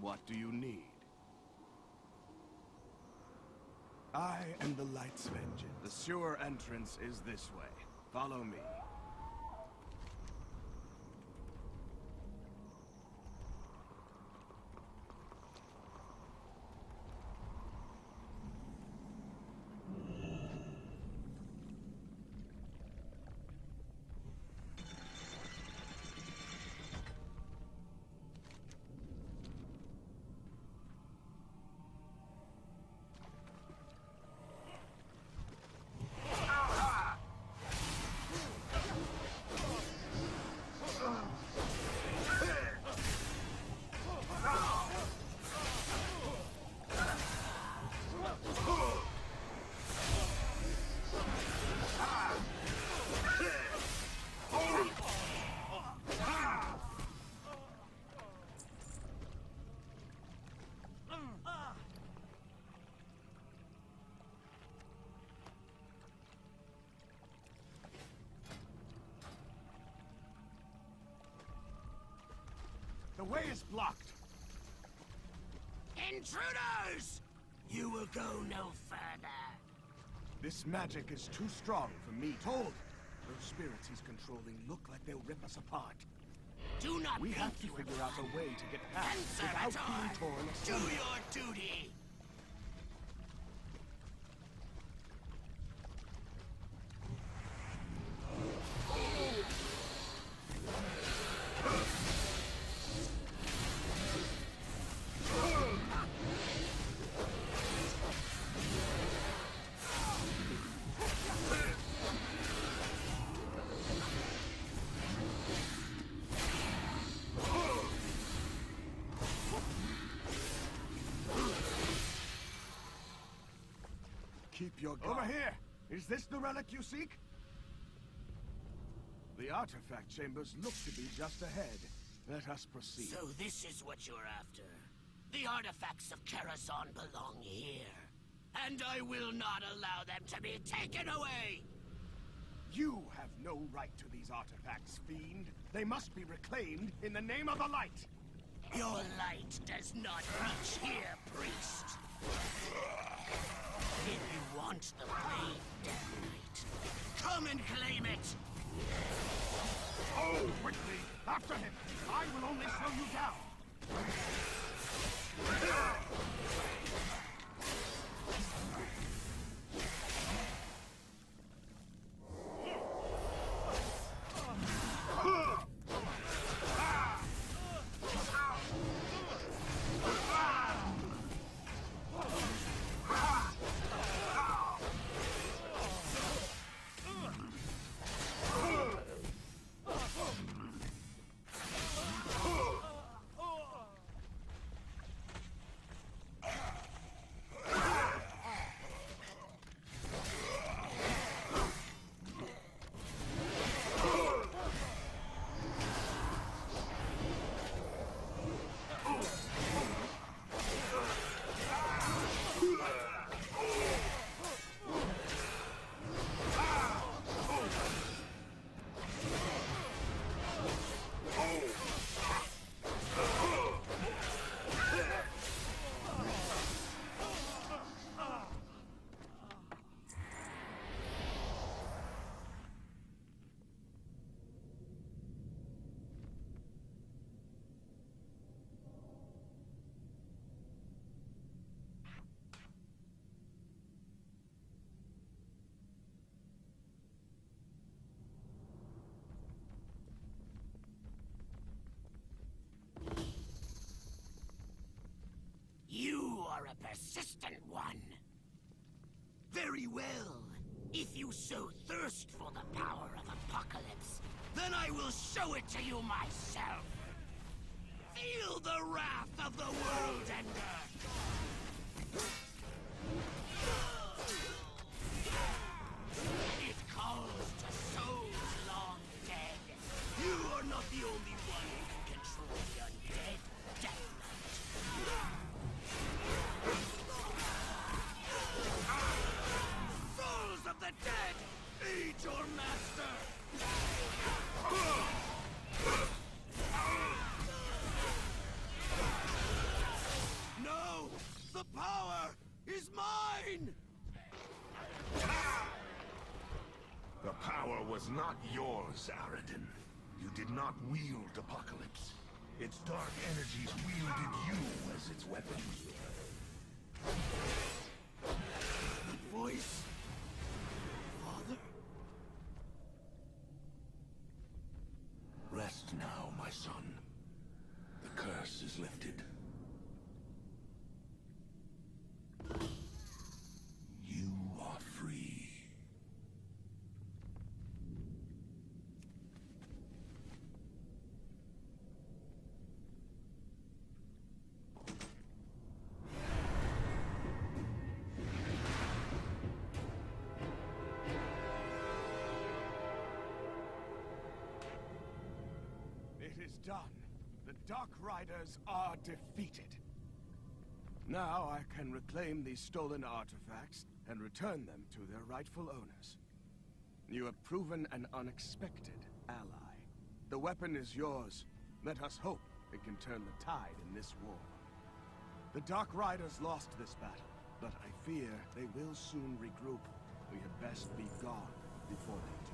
What do you need? I am the Light's Vengeance. The sewer entrance is this way. Follow me. The way is blocked. Intruders! You will go no further. This magic is too strong for me. Told. Those spirits he's controlling look like they'll rip us apart. Do not. We have to figure out a way to get past without being torn aside. Do your duty. Over here! Is this the relic you seek? The artifact chambers look to be just ahead. Let us proceed. So this is what you're after. The artifacts of Kerason belong here. And I will not allow them to be taken away! You have no right to these artifacts, fiend. They must be reclaimed in the name of the light! Your light does not reach here, priest. If you want the blade, Death Knight, come and claim it! Oh, quickly! After him! I will only slow you down! You are a persistent one. Very well. If you so thirst for the power of Apocalypse, then I will show it to you myself. Feel the wrath of the world ender. It calls to souls long dead. You are not the only one who can control the undead, Death Knight. Souls of the dead, feed your master! was not yours, Aradin. You did not wield Apocalypse. Its dark energies wielded you as its weapon. The voice. Father. Rest now, my son. The curse is lifted. Done. The Dark Riders are defeated. Now I can reclaim these stolen artifacts and return them to their rightful owners. You have proven an unexpected ally. The weapon is yours. Let us hope it can turn the tide in this war. The Dark Riders lost this battle, but I fear they will soon regroup. We had best be gone before they...